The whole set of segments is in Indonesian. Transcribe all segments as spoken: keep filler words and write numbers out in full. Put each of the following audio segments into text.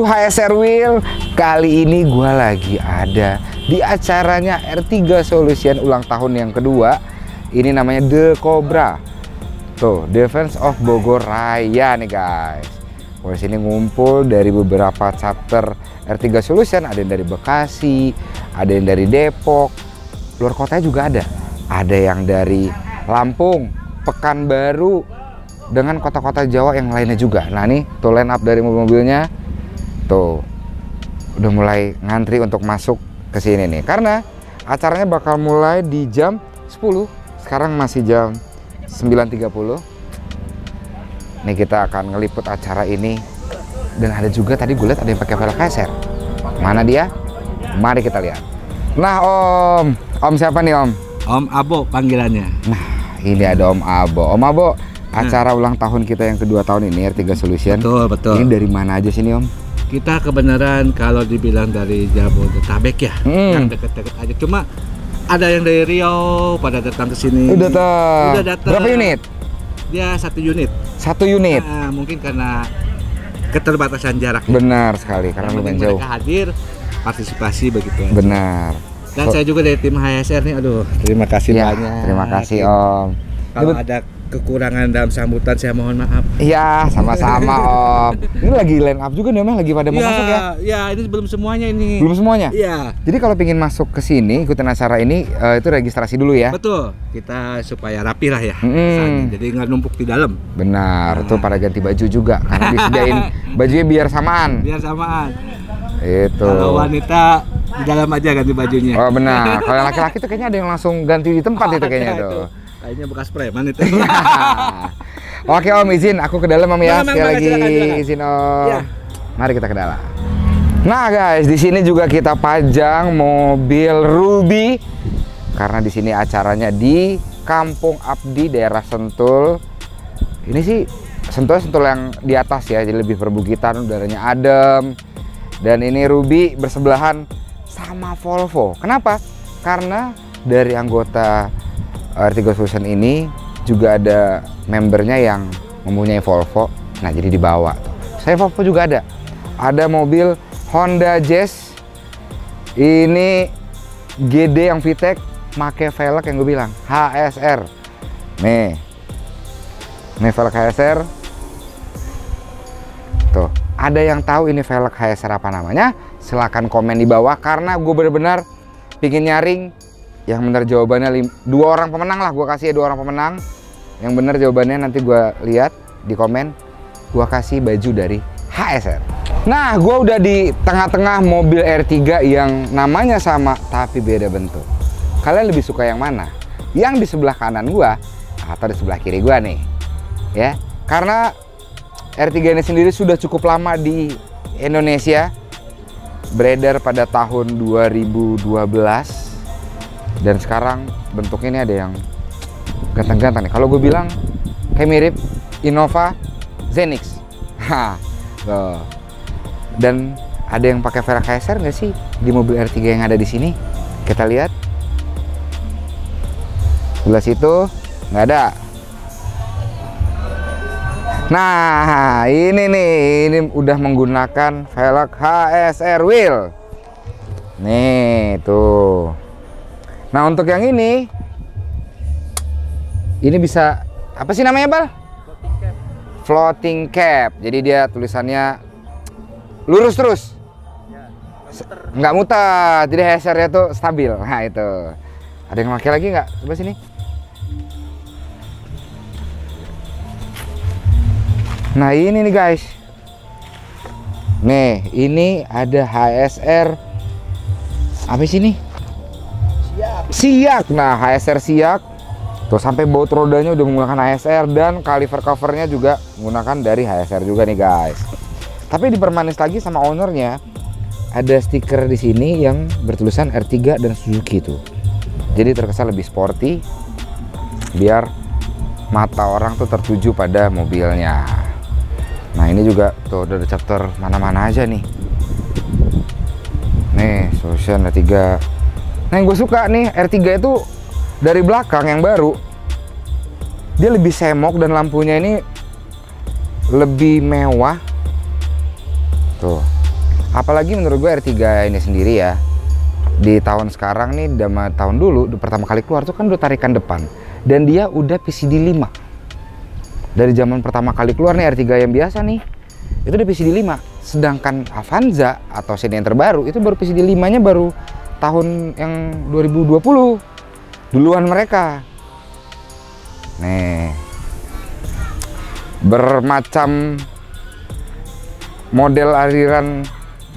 to H S R Wheel. Kali ini gue lagi ada di acaranya Ertiga Solution ulang tahun yang kedua. Ini namanya Decobra. Tuh, Defense of Bogoraya nih guys. Wah, sini ngumpul dari beberapa chapter R tiga Solution. Ada yang dari Bekasi, ada yang dari Depok, luar kotanya juga ada. Ada yang dari Lampung, Pekanbaru, dengan kota-kota Jawa yang lainnya juga. Nah nih, tuh line up dari mobil-mobilnya. Tuh, udah mulai ngantri untuk masuk ke sini nih. Karena acaranya bakal mulai di jam sepuluh. Sekarang masih jam sembilan tiga puluh. Nih kita akan ngeliput acara ini. Dan ada juga tadi gue lihat ada yang pakai velg H S R. Mana dia? Mari kita lihat. Nah, Om. Om siapa nih, Om? Om Abo panggilannya. Nah, ini ada Om Abo. Om Abo, nah, acara ulang tahun kita yang kedua tahun ini R tiga Solution. Betul, betul. Ini dari mana aja sini, Om? Kita kebenaran kalau dibilang dari Jabodetabek ya. Hmm. Yang deket-deket aja. Cuma ada yang dari Riau pada datang ke sini. Udah datang. Udah datang. Berapa unit? Dia satu unit. Satu unit. Nah, mungkin karena keterbatasan jarak. Benar sekali, karena lumayan jauh. Mereka hadir, partisipasi begitu. Benar. Aja. Dan so, saya juga dari tim H S R nih. Aduh, terima kasih ya, banyak. Terima kasih Om. Kalau ada kekurangan dalam sambutan saya mohon maaf. Iya, sama-sama Om. Ini lagi line up juga nih Om, lagi pada mau ya, masuk ya. Iya, ini belum semuanya ini. Belum semuanya? Iya. Jadi kalau pingin masuk ke sini, ikutin acara ini uh, itu registrasi dulu ya. Betul. Kita supaya rapi lah ya. Mm. Jadi nggak numpuk di dalam. Benar, nah, tuh pada ganti baju juga karena disediain bajunya biar samaan. Biar samaan. Itu. Kalau wanita di dalam aja ganti bajunya. Oh, benar. Kalau laki-laki tuh kayaknya ada yang langsung ganti di tempat oh, itu kayaknya tuh. Itu. Kayaknya bekas preman itu. Oke Om, izin aku ke dalam Om ya. Sekali lagi izin Om. Ya. Mari kita ke dalam. Nah guys, di sini juga kita pajang mobil Ruby karena di sini acaranya di Kampung Abdi daerah Sentul. Ini sih Sentul Sentul yang di atas ya, jadi lebih perbukitan, udaranya adem. Dan ini Ruby bersebelahan sama Volvo. Kenapa? Karena dari anggota R tiga Solution ini juga ada membernya yang mempunyai Volvo. Nah, jadi dibawa tuh. Saya Volvo juga ada. Ada mobil Honda Jazz. Ini G D yang Vitek, pakai velg yang gue bilang, H S R. Nih. Nih velg H S R. Tuh, ada yang tahu ini velg H S R apa namanya? Silahkan komen di bawah karena gue benar-benar pingin nyaring yang benar jawabannya. Dua orang pemenang lah, gue kasih ya dua orang pemenang. Yang benar jawabannya nanti gue lihat di komen. Gue kasih baju dari H S R. Nah, gue udah di tengah-tengah mobil R tiga yang namanya sama tapi beda bentuk. Kalian lebih suka yang mana? Yang di sebelah kanan gue atau di sebelah kiri gue nih? Ya, karena R tiga ini sendiri sudah cukup lama di Indonesia, beredar pada tahun dua ribu dua belas. Dan sekarang bentuknya ini ada yang ganteng-ganteng nih. Kalau gue bilang kayak mirip Innova Zenix. Ha, tuh. Dan ada yang pakai velg H S R nggak sih di mobil R tiga yang ada di sini? Kita lihat. Sebelah situ nggak ada. Nah, ini nih, ini udah menggunakan velg H S R Wheel. Nih, tuh. Nah, untuk yang ini, ini bisa, apa sih namanya, Bal? Floating cap. Floating cap. Jadi dia tulisannya lurus terus. Ya, nggak muter. Jadi H S R-nya tuh stabil. Nah, itu. Ada yang pakai lagi nggak? Coba sini. Nah, ini nih, guys. Nih, ini ada H S R. Apa sih ini? Siak. Nah, H S R Siak tuh sampai baut rodanya udah menggunakan H S R dan kaliper covernya juga menggunakan dari H S R juga nih guys. Tapi dipermanis lagi sama ownernya. Ada stiker di sini yang bertulisan R tiga dan Suzuki tuh. Jadi terkesan lebih sporty biar mata orang tuh tertuju pada mobilnya. Nah, ini juga tuh udah ada chapter mana-mana aja nih. Nih, Solution R tiga. Nah, yang gue suka nih R tiga itu dari belakang yang baru dia lebih semok dan lampunya ini lebih mewah tuh. Apalagi menurut gue R tiga ini sendiri ya, di tahun sekarang nih sama tahun dulu pertama kali keluar tuh kan udah tarikan depan, dan dia udah P C D lima. Dari zaman pertama kali keluar nih R tiga yang biasa nih itu udah P C D lima, sedangkan Avanza atau seri yang terbaru itu baru P C D lima-nya baru tahun yang dua ribu dua puluh, duluan mereka. Nih, bermacam model aliran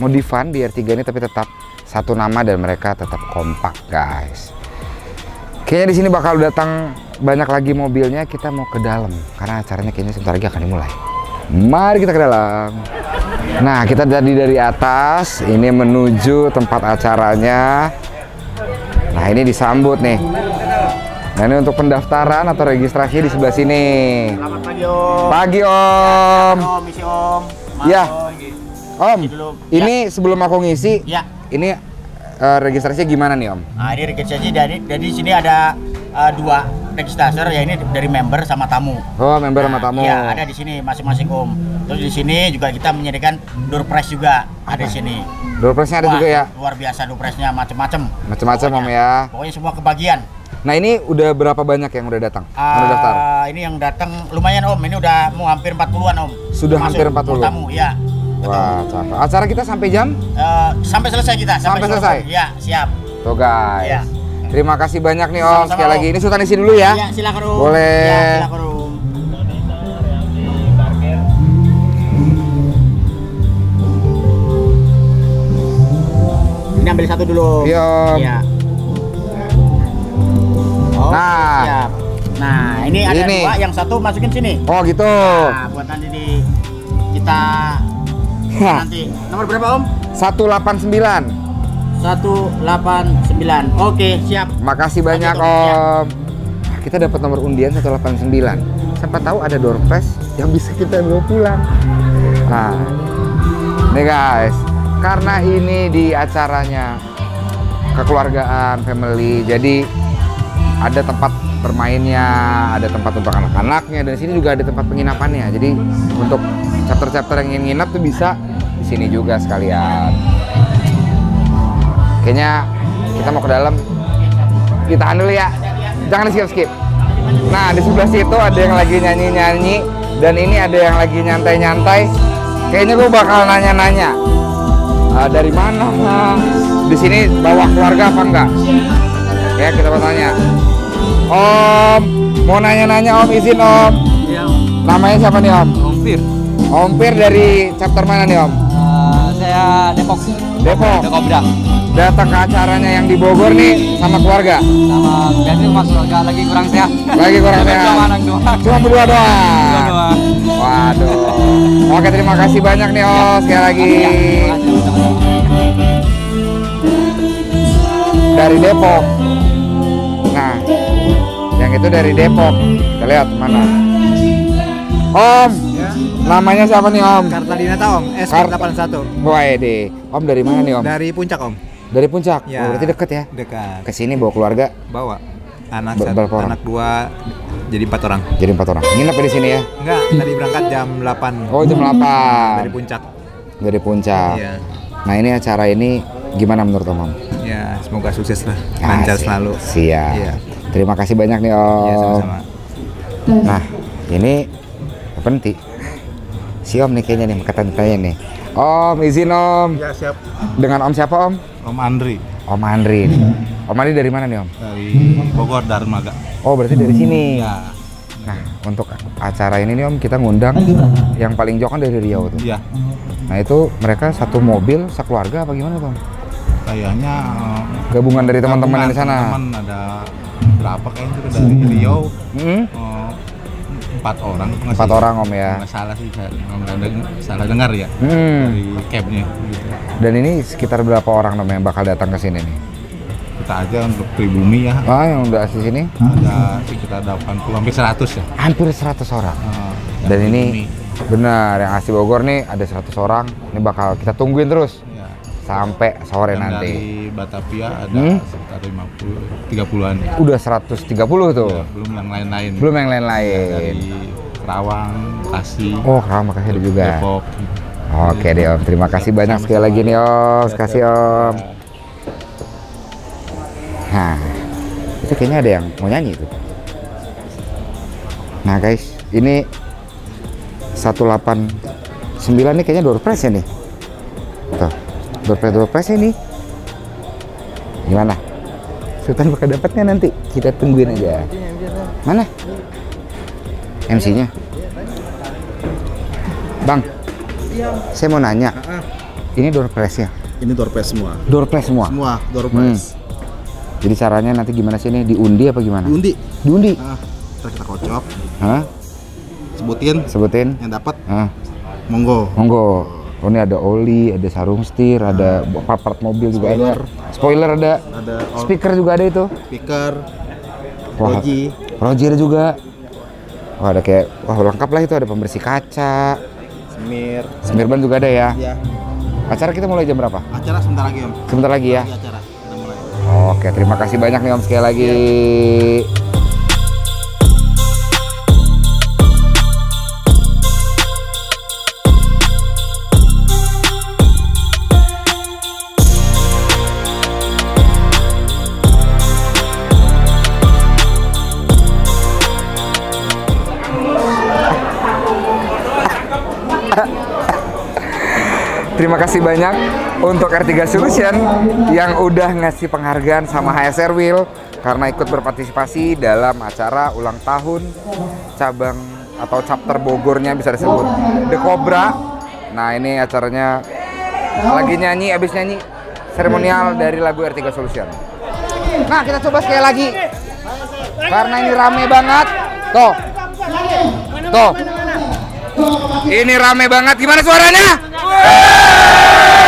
modifan di R tiga ini, tapi tetap satu nama dan mereka tetap kompak, guys. Kayaknya di sini bakal datang banyak lagi mobilnya. Kita mau ke dalam karena acaranya kayaknya sebentar lagi akan dimulai. Mari kita ke dalam. Nah, kita tadi dari atas ini menuju tempat acaranya. Nah, ini disambut nih. Nah, ini untuk pendaftaran atau registrasi di sebelah sini. Selamat pagi, Om. Pagi, Om. Ya, om, isi, Om. Maaf, ya. Om, ini ya. Sebelum aku ngisi, ya. Ini uh, registrasinya gimana nih, Om? Nah, ini registrasi dari dari sini ada uh, dua registrator, ya, ini dari member sama tamu. Oh, member nah, sama tamu. Iya, ada di sini masing-masing, Om. Terus di sini juga kita menyediakan door prize juga. Apa? Ada di sini. Door prize-nya ada Wah, juga ya? Luar biasa door prize-nya, macam-macam. Macam-macam, Om, ya. Pokoknya semua kebagian. Nah, ini udah berapa banyak yang udah datang? Uh, daftar? Ini yang datang lumayan, Om. Ini udah mau hampir empat puluhan, Om. Sudah masuk hampir empat puluh. Tamu, ya. Wah, capek. Acara kita sampai jam? Uh, sampai selesai kita. Sampai, sampai selesai. selesai. Ya, siap. Tuh, guys. Ya. Terima kasih banyak nih, Om. Sama-sama, Sekali om. lagi. Ini Sultan isi dulu ya. Iya, silakan, Om. Boleh. Ya, silakan, Om. Ini ambil satu dulu. Iya. Ya. Nah, siap. Nah, ini ada ini. dua, yang satu masukin sini. Oh, gitu. Nah, buat nanti di kita nanti. Nomor berapa, Om? seratus delapan puluh sembilan. seratus delapan puluh sembilan. Oke, siap. Makasih banyak, Oke, Om. Siap. Nah, kita dapat nomor undian seratus delapan puluh sembilan. Siapa tahu ada door prize yang bisa kita bawa pulang. Nah, nih guys, karena ini di acaranya kekeluargaan, family, jadi ada tempat bermainnya, ada tempat untuk anak-anaknya, dan sini juga ada tempat penginapannya. Jadi untuk chapter-chapter yang ingin nginap tuh bisa di sini juga sekalian. Kayaknya kita mau ke dalam. Kita handle ya, jangan di skip-skip. Nah, di sebelah situ ada yang lagi nyanyi-nyanyi, dan ini ada yang lagi nyantai-nyantai. Kayaknya gue bakal nanya-nanya, uh, dari mana, Bang? Di sini bawa keluarga apa enggak? Ya, kita mau tanya. Om, mau nanya-nanya, Om, izin, Om. Iya, Om. Namanya siapa nih, Om? Om Fir. Om Fir dari chapter mana nih, Om? Uh, saya Depok. Depok. Decobra. Datang ke acaranya yang di Bogor nih sama keluarga. Sama biasanya sama keluarga, lagi kurang sehat. Lagi kurang sehat. Cuma anak doang. Cuma berdua doang. Cuma dua. Waduh. Oke, terima kasih banyak nih, Om. Ya, sekali lagi. Ya, terima kasih, teman-teman. Dari Depok. Nah, yang itu dari Depok. Kita lihat mana. Om, ya. Namanya siapa nih, Om? Kartadinata, Om. S delapan satu. Wah, deh. Om dari mana nih, Om? Dari Puncak, Om. Dari Puncak. Ya. Oh, berarti deket ya? Dekat. Kesini bawa keluarga? Bawa. Anak satu, anak dua, jadi empat orang. Jadi empat orang. Nginep di sini ya? Enggak. Tadi berangkat jam delapan. Oh, jam delapan. Dari Puncak. Dari Puncak. Ya. Nah, ini acara ini gimana menurut Om? Ya, semoga sukses lah, lancar selalu. Siap. Ya. Terima kasih banyak nih, Om. Ya, sama-sama. Nah, ini penting. Si Om nih kayaknya nih ketan-ketannya nih. Om, izin, Om. Ya, siap. Dengan Om siapa, Om? Om Andri. Om Andri. Nih. Om Andri dari mana nih, Om? Dari Bogor, Darmaga. Oh, berarti dari sini. Ya. Nah, untuk acara ini nih, Om, kita ngundang yang paling jauh kan dari Riau tuh. Iya. Nah, itu mereka satu mobil, sekeluarga apa gimana, Om? Kayaknya um, gabungan dari teman-teman di sana. Teman ada berapa kayaknya itu dari Riau? Hmm? Um, empat orang. Empat orang, Om, ya. Nggak salah sih, salah dengar ya. Hmm. Dari cabnya. Gitu. Dan ini sekitar berapa orang, Om, yang bakal datang ke sini nih? Kita aja untuk pribumi ya. Ah, yang udah di sini? Ada sekitar delapan puluh, hampir seratus ya. Hampir seratus orang. Uh, Dan ini pribumi. Benar, yang asli Bogor nih ada seratus orang. Ini bakal kita tungguin terus. Sampai sore dan nanti. Dari Batavia ada hmm? sekitar lima puluh, tiga puluhan. Ya. Udah seratus tiga puluh tuh. Ya, belum yang lain-lain. Belum yang lain-lain. Ya, dari Rawang, Kasih. Oh, Rawang, Kasih juga. Depok. Oke deh Om, terima kasih banyak sekali lagi nih Om, terima kasih Om. Nah, itu kayaknya ada yang mau nyanyi itu. Nah guys, ini seratus delapan puluh sembilan ini kayaknya door prize ya nih. Tuh, door prize door prize ini. Gimana? Sultan bakal dapatnya nanti, kita tungguin aja. Mana? M C-nya? Bang, saya mau nanya, ini door prize ya? Ini door prize semua. Door prize semua? Semua, door prize. Hmm. Jadi caranya nanti gimana sih ini? Diundi apa gimana? Diundi. Diundi? Nah, kita kocok. Hah? Sebutin. Sebutin. Yang dapat. Hah? Monggo. Monggo. Oh, ini ada oli, ada sarung setir, nah, ada part-part mobil juga ada. Spoiler ada. Ada. Speaker juga ada itu. Speaker. Roji. Roji ada juga. Wah, ada kayak, wah lengkap lah itu, ada pembersih kaca. Semir. Semir ban juga ada ya? Iya. Acara kita mulai jam berapa? Acara sebentar lagi Om. Sebentar lagi ya? Sebentar lagi acara. Kita mulai. Oke, terima kasih banyak nih Om sekali lagi. Ya. Terima kasih banyak untuk R tiga Solution yang udah ngasih penghargaan sama H S R Wheel karena ikut berpartisipasi dalam acara ulang tahun cabang atau chapter Bogornya bisa disebut Decobra. Nah ini acaranya lagi nyanyi, abis nyanyi seremonial dari lagu R tiga Solution. Nah kita coba sekali lagi karena ini rame banget. Tuh, tuh, ini rame banget. Gimana suaranya? Yeah!